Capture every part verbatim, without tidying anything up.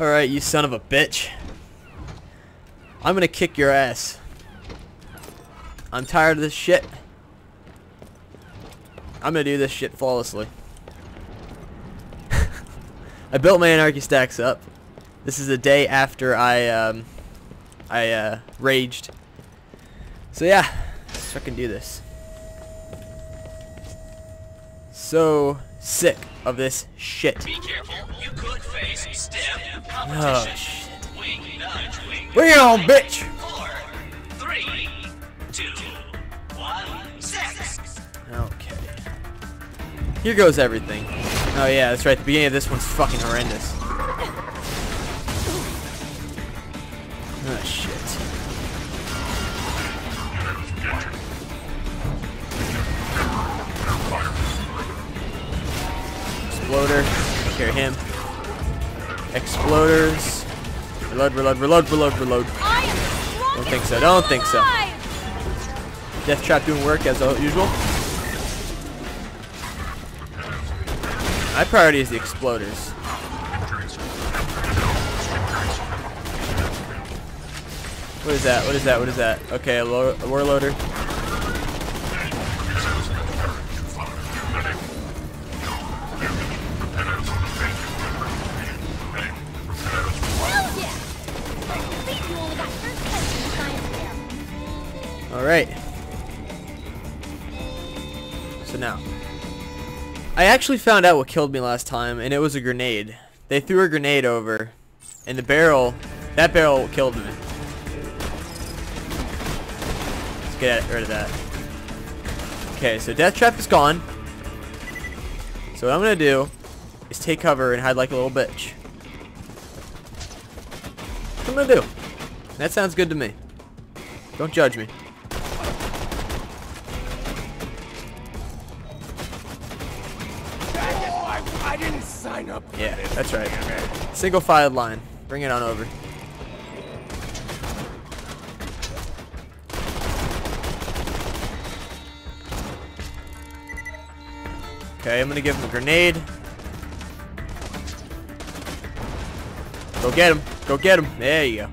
Alright, you son of a bitch. I'm gonna kick your ass. I'm tired of this shit. I'm gonna do this shit flawlessly. I built my anarchy stacks up. This is the day after I um, I uh, raged. So yeah, let's fucking do this. So sick of this shit. Be careful. You could face step competition. Oh, shit. Wing, nudge, wing, wing on, bitch. four, three, two, one, six. Okay. Here goes everything. Oh yeah, that's right. The beginning of this one's fucking horrendous. Oh shit. Exploder. Take care of him. Exploders. Reload, reload, reload, reload, reload. Don't think so. Don't think so. Death Trap doing work as usual. My priority is the Exploders. What is that? What is that? What is that? Okay, a, lo a warloader. Alright. So now, I actually found out what killed me last time, and it was a grenade. They threw a grenade over, and the barrel, that barrel killed me. Let's get rid of that. Okay, so Death Trap is gone. So what I'm gonna do is take cover and hide like a little bitch. That's what I'm gonna do. That sounds good to me. Don't judge me. I didn't sign up. Yeah, that's right. Single file line. Bring it on over. Okay, I'm gonna give him a grenade. Go get him. Go get him. There you go.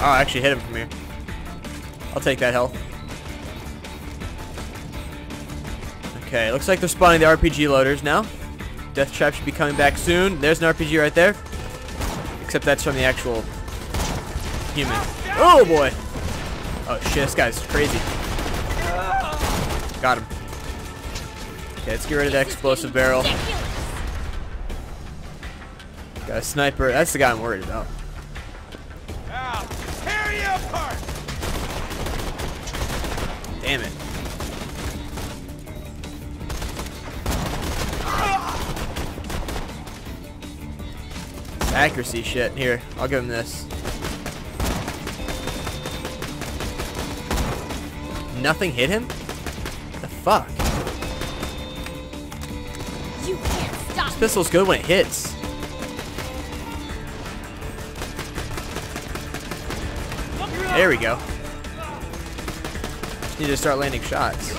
Oh, I actually hit him from here. I'll take that health. Okay, looks like they're spawning the R P G loaders now. Death Trap should be coming back soon. There's an R P G right there. Except that's from the actual human. Oh boy! Oh shit, this guy's crazy. Got him. Okay, let's get rid of that explosive barrel. Got a sniper. That's the guy I'm worried about. Damn it. Accuracy shit. Here, I'll give him this. Nothing hit him? The fuck? You can't stop. This pistol's good when it hits. There we go. Just need to start landing shots.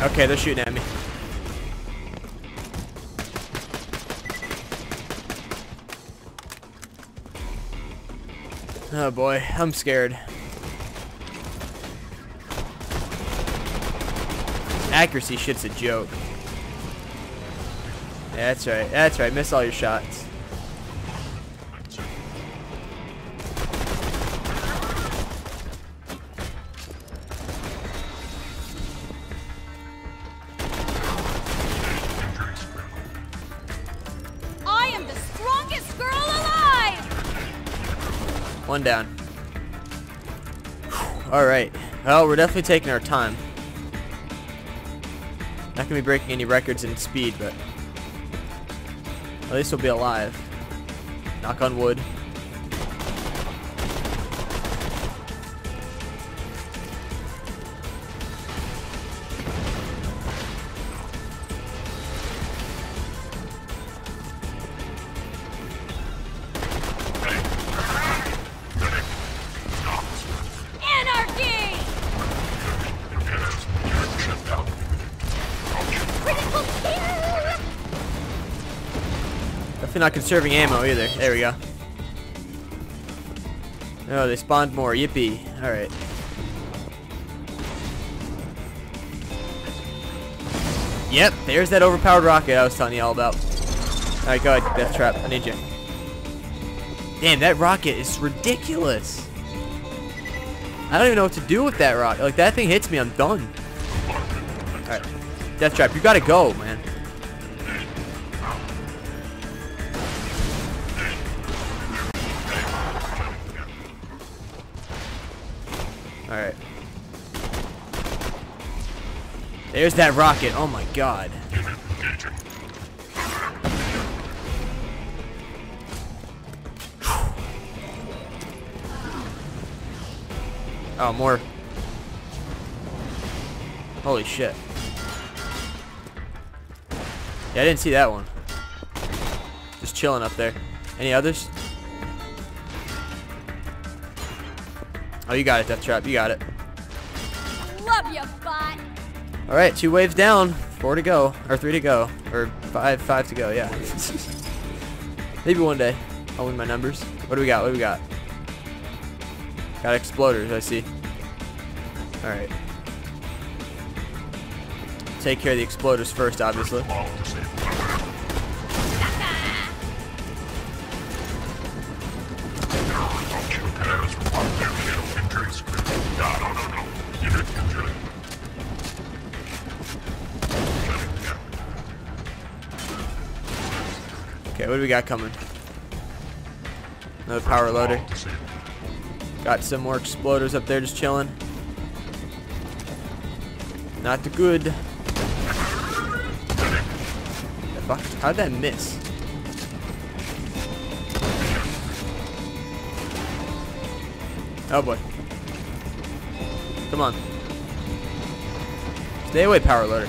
Okay, they're shooting at me. Oh boy, I'm scared. Accuracy shit's a joke. Yeah, that's right, that's right, miss all your shots. I am the strongest girl alive! One down. Alright. Well, we're definitely taking our time. Not gonna be breaking any records in speed, but at least we'll be alive. Knock on wood. Definitely not conserving ammo either. There we go. Oh, they spawned more. Yippee. Alright. Yep, there's that overpowered rocket I was telling you all about. Alright, go ahead, Death Trap. I need you. Damn, that rocket is ridiculous. I don't even know what to do with that rocket. Like, that thing hits me, I'm done. Alright. Death Trap, you gotta go, man. Alright. There's that rocket. Oh my god. Oh, more. Holy shit. Yeah, I didn't see that one. Just chilling up there. Any others? Oh, you got it, Death Trap. You got it. Love you, bot. All right, two waves down. Four to go, or three to go, or five, five to go. Yeah. Maybe one day I'll win my numbers. What do we got? What do we got? Got exploders. I see. All right. Take care of the exploders first, obviously. Okay, what do we got coming? Another power loader. Got some more exploders up there just chilling. Not the good. How'd that miss? Oh boy. Come on. Stay away, power loader.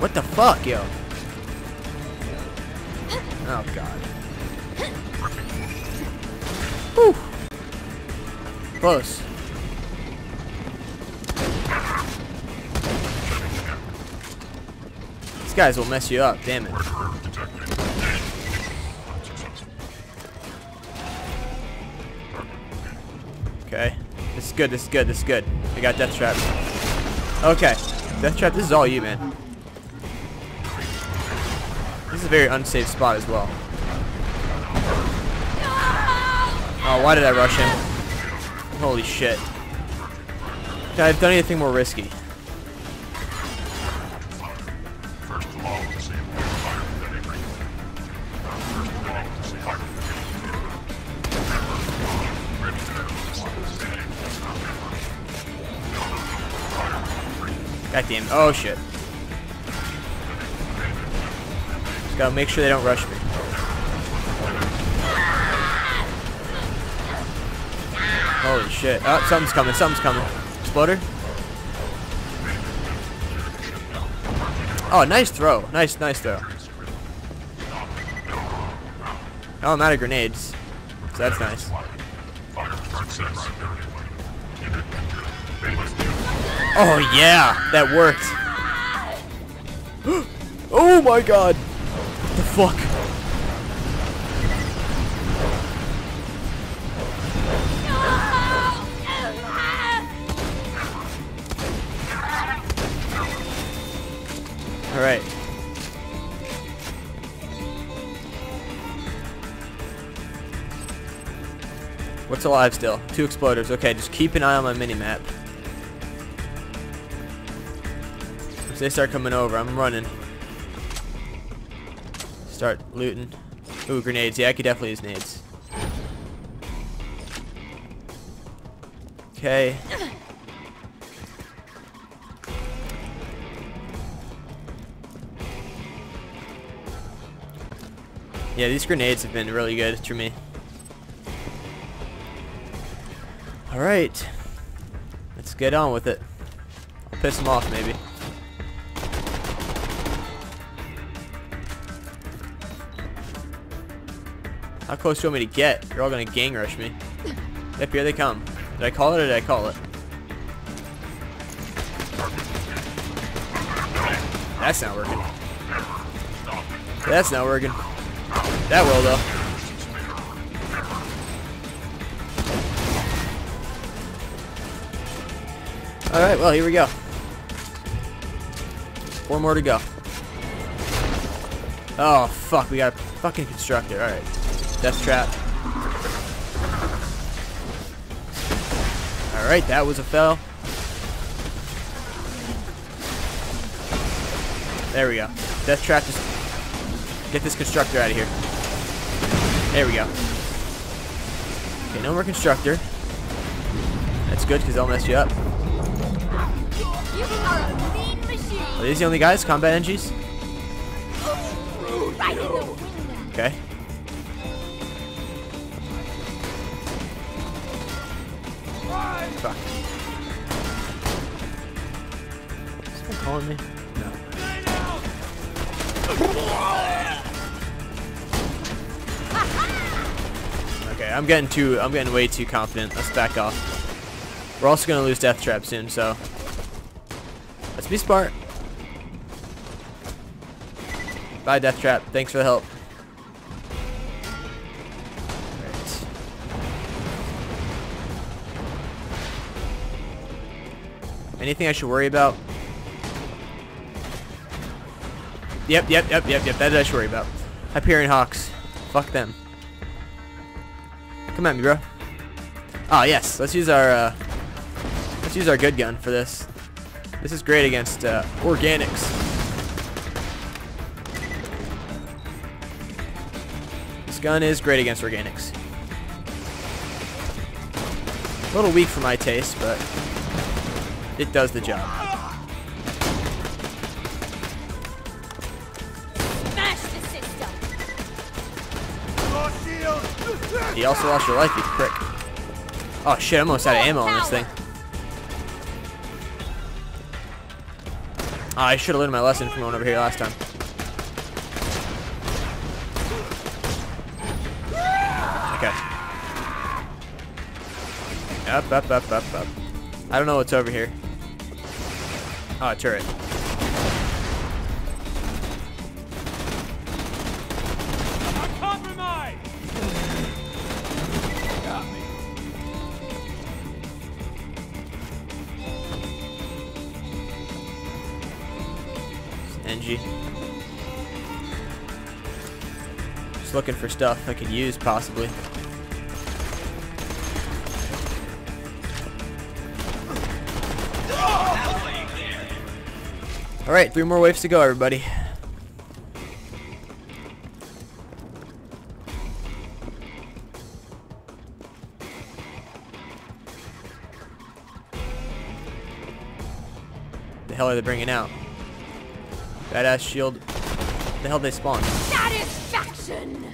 What the fuck, yo? Oh god. Whew. Close. Guys will mess you up, damn it. Okay. This is good, this is good, this is good. I got Death Trap. Okay. Death Trap, this is all you, man. This is a very unsafe spot as well. Oh, why did I rush him? Holy shit. Could I have done anything more risky? God damn it. Oh shit. Just gotta make sure they don't rush me. Holy shit. Oh, something's coming, something's coming. Exploder? Oh, nice throw. Nice, nice throw. Oh, I'm out of grenades. So that's nice. Oh yeah, that worked. Oh my god. What the fuck? No! Alright. What's alive still? Two exploders. Okay, just keep an eye on my mini-map. If they start coming over, I'm running. Start looting. Ooh, grenades. Yeah, I could definitely use nades. Okay. Yeah, these grenades have been really good to me. Alright. Let's get on with it. I'll piss them off, maybe. How close do you want me to get? You're all gonna gang rush me. Yep, here they come. Did I call it or did I call it? That's not working. That's not working. That will, though. Alright, well, here we go. Four more to go. Oh, fuck. We got a fucking constructor. Alright. Death Trap. Alright, that was a fail. There we go. Death Trap, just get this constructor out of here. There we go. Okay, no more constructor. That's good, because they'll mess you up. Are these the only guys? Combat N Gs? Okay. Fuck. Is someone calling me? No. Okay, I'm getting too, I'm getting way too confident. Let's back off. We're also gonna lose Death Trap soon, so let's be smart. Bye, Death Trap. Thanks for the help. Anything I should worry about? Yep, yep, yep, yep, yep. That's what I should worry about. Hyperion Hawks. Fuck them. Come at me, bro. Ah, yes. Let's use our uh, let's use our good gun for this. This is great against uh, organics. This gun is great against organics. A little weak for my taste, but it does the job. Smash the system. You also lost your life, you prick. Oh shit, I'm almost out of ammo on this thing. Oh, I should have learned my lesson from going over here last time. Okay. Up, up, up, up, up. I don't know what's over here. Ah, oh, turret. Compromise. Got me. N G. Just looking for stuff I could use possibly. Alright, three more waves to go, everybody. The hell are they bringing out? Badass shield. The hell they spawn? Satisfaction.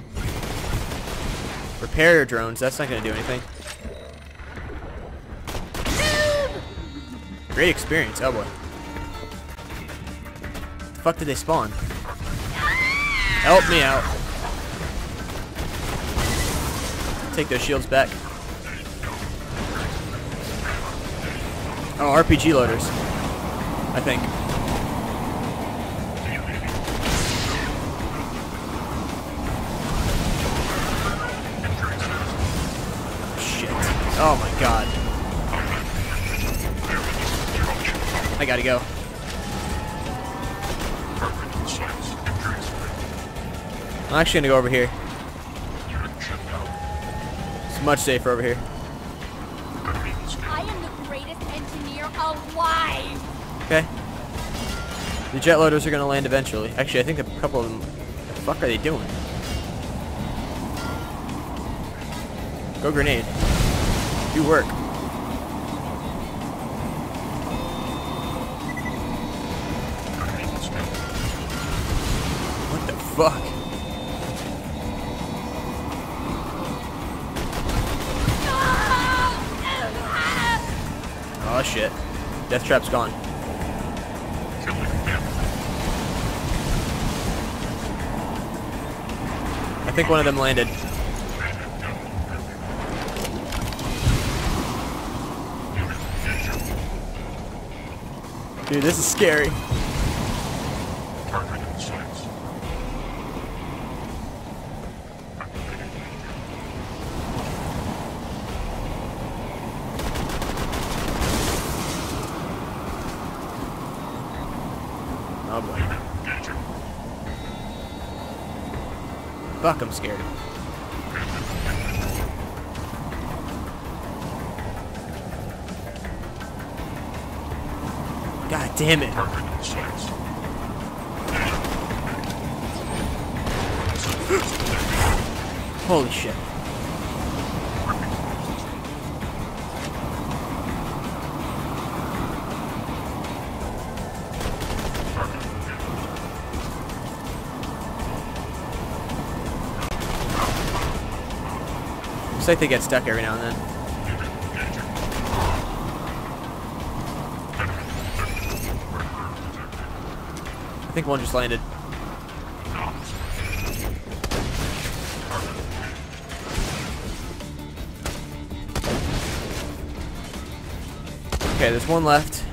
Repair drones. That's not going to do anything. Great experience. Oh boy. Fuck did they spawn? Help me out. Take those shields back. Oh, R P G loaders. I think. Shit. Oh my god. I gotta go. I'm actually gonna go over here. It's much safer over here. I am the greatest engineer alive. Okay. The jet loaders are gonna land eventually. Actually, I think a couple of them. What the fuck are they doing? Go grenade. Do work. What the fuck? Oh shit. Death Trap's gone. I think one of them landed. Dude, this is scary. target in sight. Oh boy. Danger. Fuck, I'm scared. God damn it. Target in sight. Holy shit. Looks like they get stuck every now and then. I think one just landed. Okay, there's one left.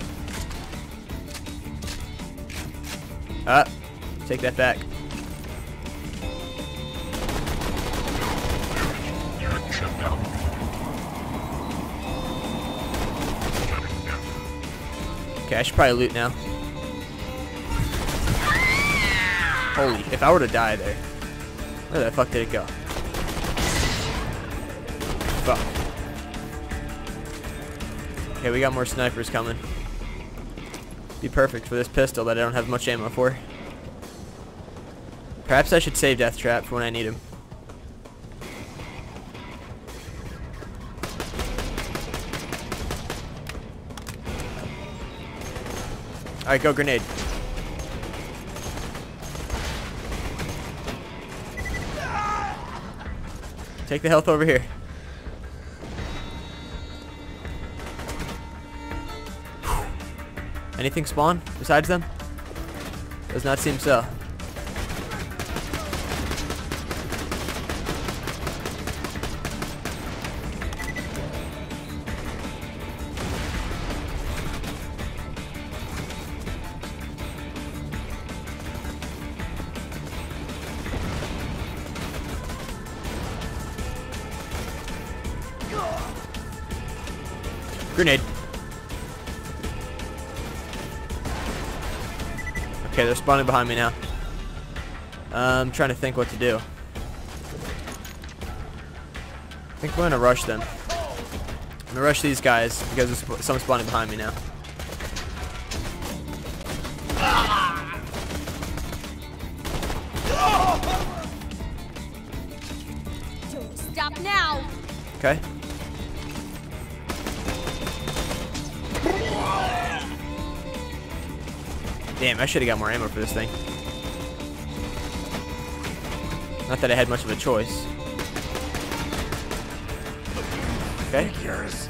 Ah, take that back. Okay, I should probably loot now. Holy, if I were to die there. Where the fuck did it go? Fuck. Okay, we got more snipers coming. Be perfect for this pistol that I don't have much ammo for. Perhaps I should save Death Trap for when I need him. Alright, go grenade. Take the health over here. Anything spawn besides them? Does not seem so. Grenade. Okay, they're spawning behind me now. Uh, I'm trying to think what to do. I think we're gonna rush them. I'm gonna rush these guys because there's sp someone's spawning behind me now. Don't stop now. Okay. Damn, I should have got more ammo for this thing. Not that I had much of a choice. Okay. Yours.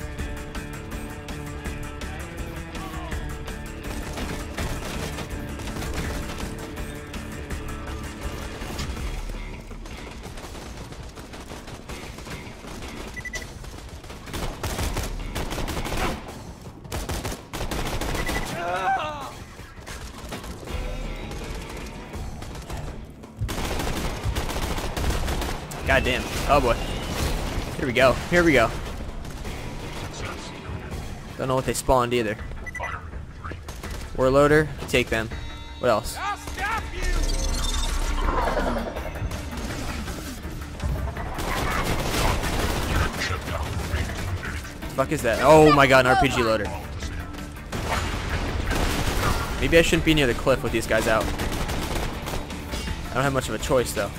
God damn. Oh boy. Here we go. Here we go. Don't know what they spawned either. Warloader, take them. What else? I'll stop you. The fuck is that? Oh my god, an R P G loader. Maybe I shouldn't be near the cliff with these guys out. I don't have much of a choice though.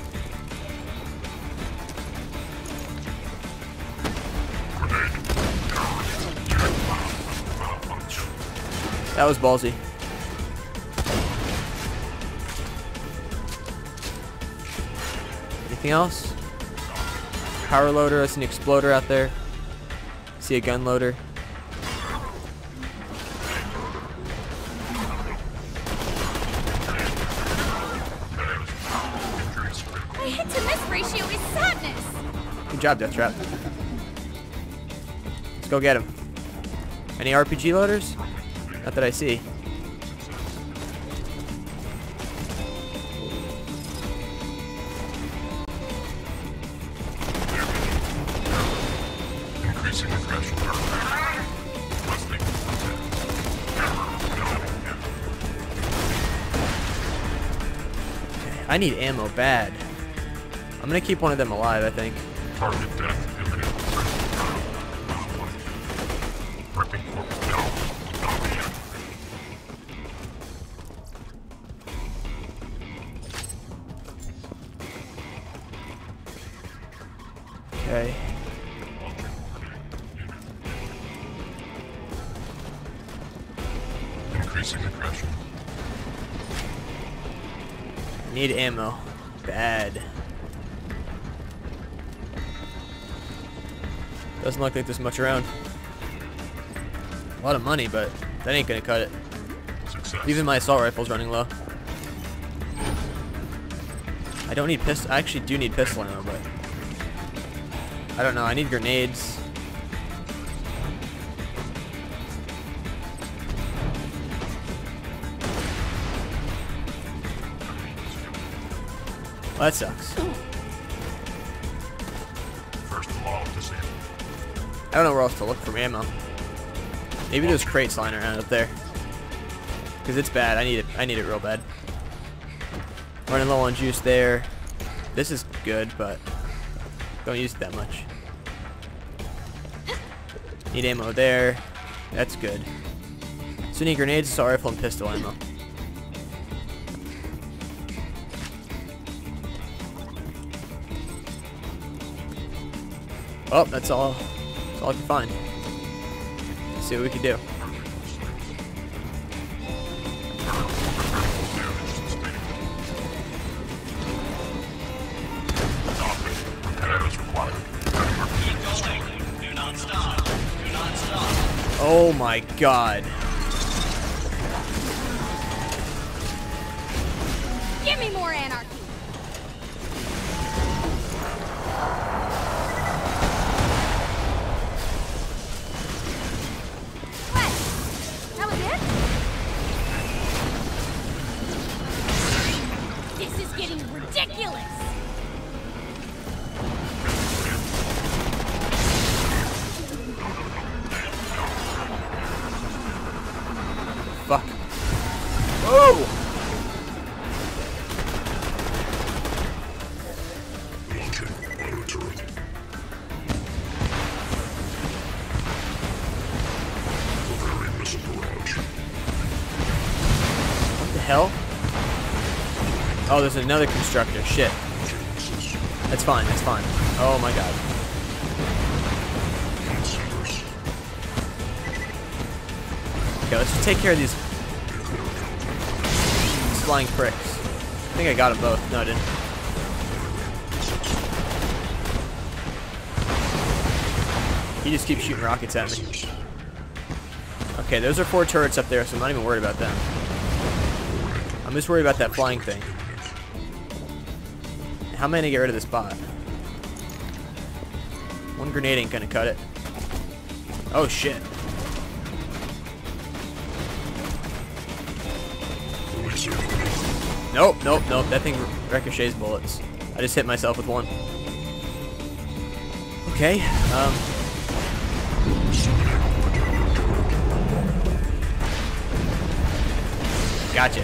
That was ballsy. Anything else? Power loader. I see an exploder out there. I see a gun loader. My hit to miss ratio is sadness. Good job, Death Trap. Let's go get him. Any R P G loaders? Not that I see. I need ammo bad. I'm gonna keep one of them alive, I think. Target death imminent. Ripping corpse down. Okay. Increasing aggression. Need ammo. Bad. Doesn't look like there's much around. A lot of money, but that ain't gonna cut it. Success. Even my assault rifle's running low. I don't need pistol. I actually do need pistol ammo, but I don't know. I need grenades. Well, that sucks. I don't know where else to look for ammo. Maybe there's crates lying around up there. Cause it's bad. I need it. I need it real bad. Running low on juice there. This is good, but don't use it that much. Need ammo there. That's good. So need grenades, assault rifle, and pistol ammo. Oh, that's all. That's all I can find. Let's see what we can do. Oh my God! Give me more anarchy. Fuck. Whoa! What the hell? Oh, there's another constructor. Shit. That's fine, that's fine. Oh my God. Okay, let's just take care of these flying pricks. I think I got them both. No, I didn't. He just keeps shooting rockets at me. Okay, those are four turrets up there, so I'm not even worried about them. I'm just worried about that flying thing. How am I gonna get rid of this bot? One grenade ain't gonna cut it. Oh shit. Nope, nope, nope. That thing ricochets bullets. I just hit myself with one. Okay. Um. Gotcha.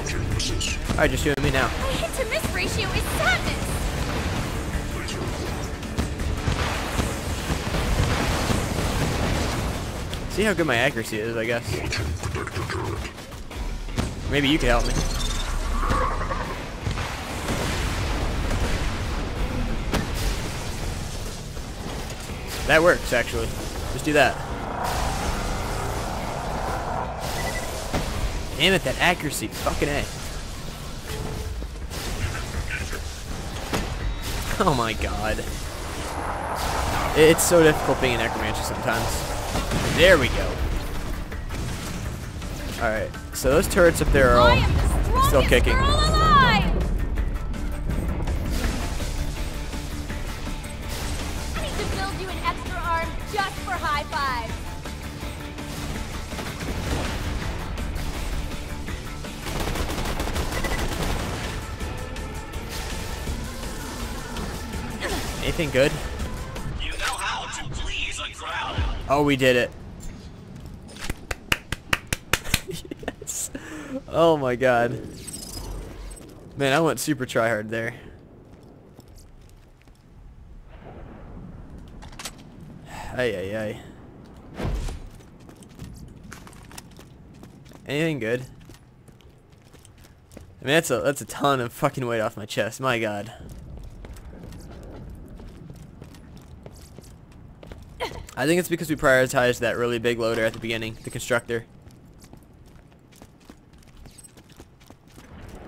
All right, just shoot at me now. My hit to miss ratio is sadness. See how good my accuracy is, I guess. Maybe you can help me. That works, actually. Just do that. Damn it, that accuracy. Fucking A. Oh my God. It's so difficult being a necromancer sometimes. There we go. Alright, so those turrets up there are all still kicking. Anything good? You know how to please a crowd. Oh, we did it. Yes. Oh my God. Man, I went super tryhard there. Ay, ay, ay. Anything good? I mean, that's a that's a ton of fucking weight off my chest. My God. I think it's because we prioritized that really big loader at the beginning, the constructor.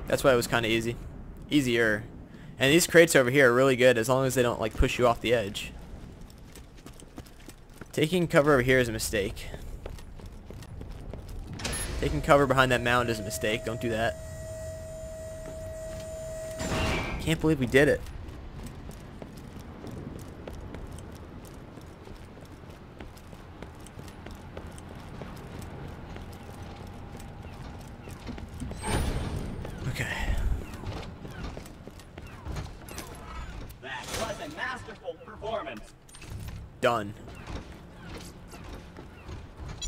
That's why it was kind of easy, easier. And these crates over here are really good as long as they don't like push you off the edge. Taking cover over here is a mistake. Taking cover behind that mound is a mistake. Don't do that. Can't believe we did it. Okay. That was a masterful performance. Done.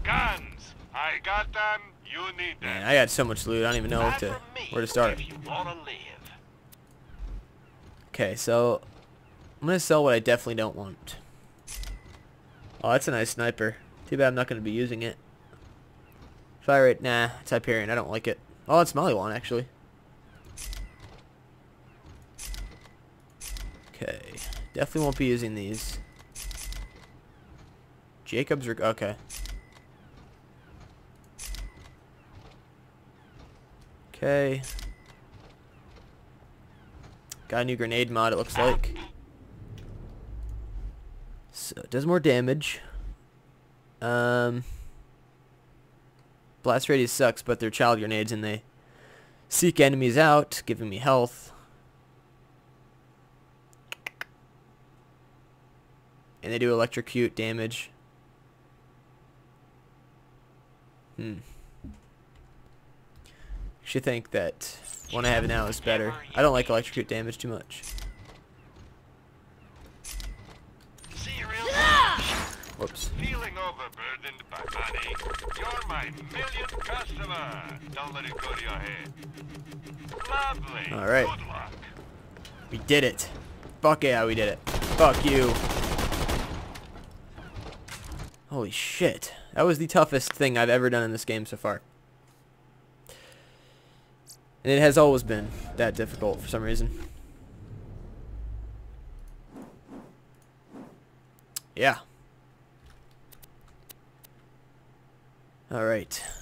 Guns. I got them. You need them. Man, I got so much loot. I don't even know to, where to start. Okay, so I'm gonna sell what I definitely don't want. Oh, that's a nice sniper. Too bad I'm not gonna be using it. Fire rate, nah. It's Hyperion. I don't like it. Oh, it's Molly one actually. Okay, definitely won't be using these. Jacob's are okay. Okay. Got a new grenade mod, it looks like. So it does more damage. Um, blast radius sucks, but they're child grenades and they seek enemies out, giving me health. And they do electrocute damage. Hmm. Should think that one I have now is better. I don't like electrocute damage too much. Whoops. Feeling overburdened by money. You're my millionth customer. Don't let it go to your head. Lovely. All right. Good luck. We did it. Fuck yeah, we did it. Fuck you. Holy shit. That was the toughest thing I've ever done in this game so far. And it has always been that difficult for some reason. Yeah. All right.